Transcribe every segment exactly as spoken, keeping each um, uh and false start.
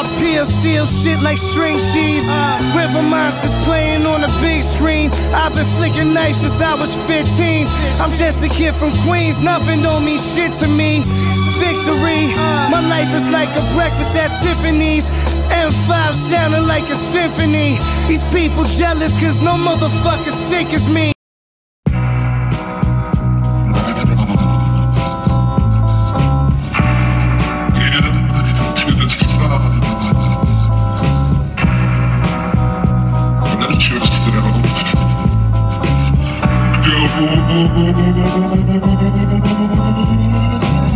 I peer steal shit like string cheese. uh, River Monsters playing on the big screen. I've been flicking knives since I was fifteen. I'm just a kid from Queens, nothing don't mean shit to me. Victory, my life is like a breakfast at Tiffany's. M five sounding like a symphony. These people jealous cause no motherfucker sick as me.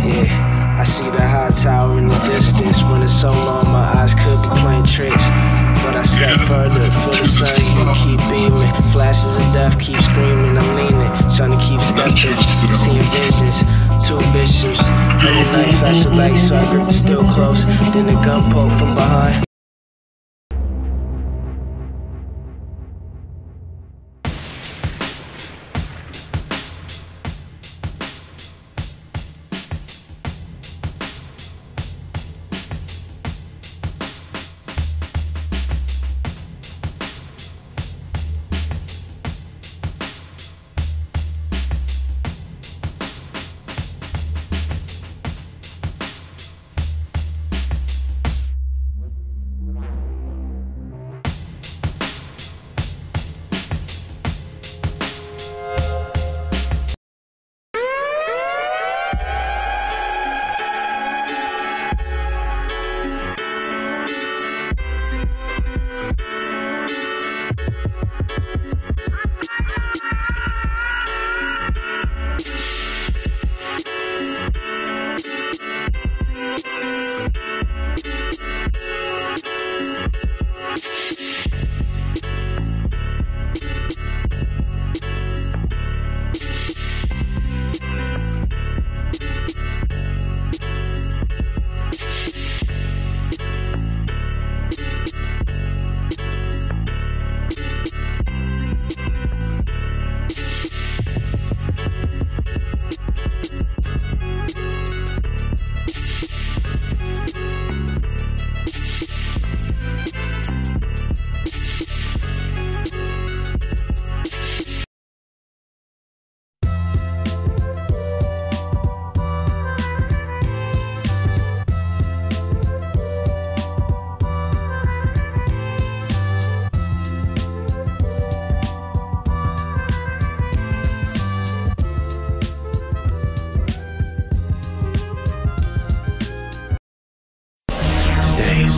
Yeah, I see the high tower in the distance. When it's so long, my eyes could be playing tricks. But I step further, feel the sun heat keep beaming. Flashes of death keep screaming. I'm leaning, trying to keep stepping, seeing visions. Two bishops, and a knife flash of light, so I grip the steel close. Then a gun poke from behind.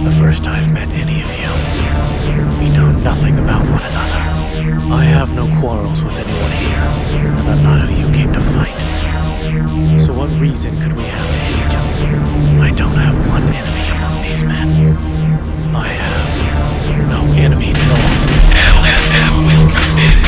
The first I've met any of you. We know nothing about one another. I have no quarrels with anyone here, and I'm not who you came to fight. So what reason could we have to hate each other? I don't have one enemy among these men. I have no enemies at all. L S M will continue.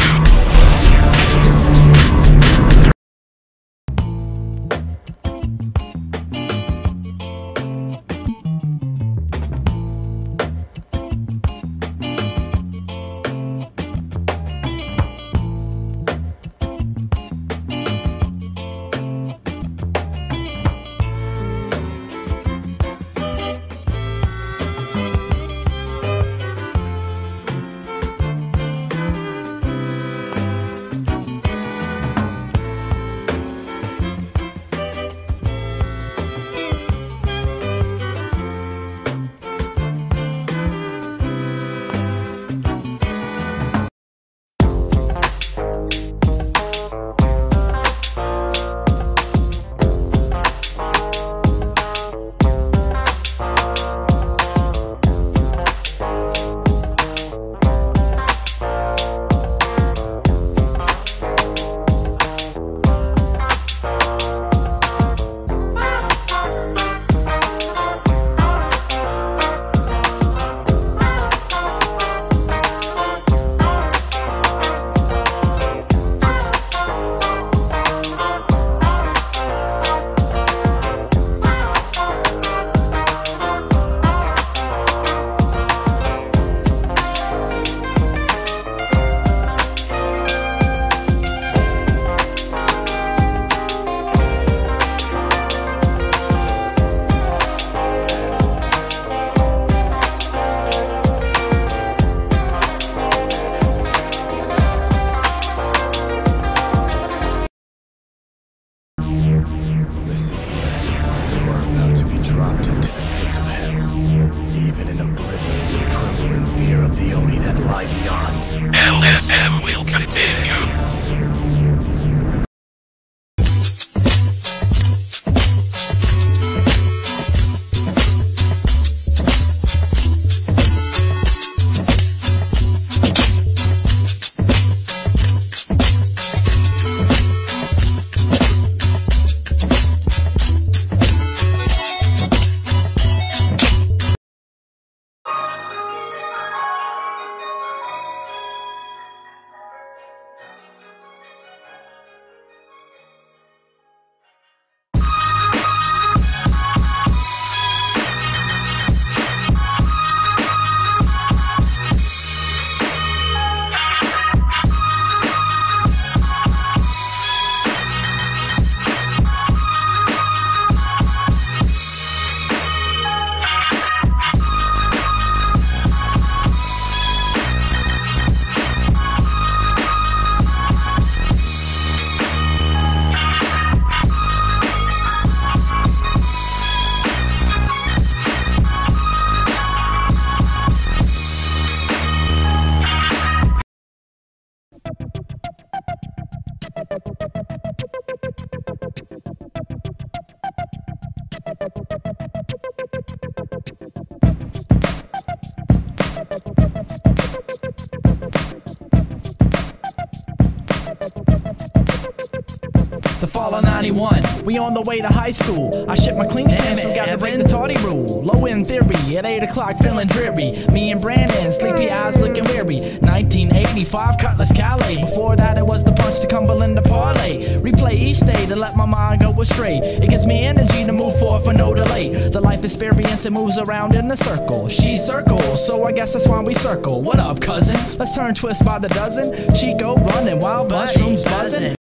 save you. ninety-one. We on the way to high school. I shit my clean pants, forgot to break the tardy rule. Low in theory, at eight o'clock feeling dreary. Me and Brandon, sleepy eyes looking weary. nineteen eighty-five, Cutlass Calais. Before that it was the punch to Cumberland to parlay. Replay each day to let my mind go astray. It gives me energy to move forward for no delay. The life experience, it moves around in a circle. She circles, so I guess that's why we circle. What up, cousin? Let's turn twist by the dozen. Chico running, wild mushrooms buzzing.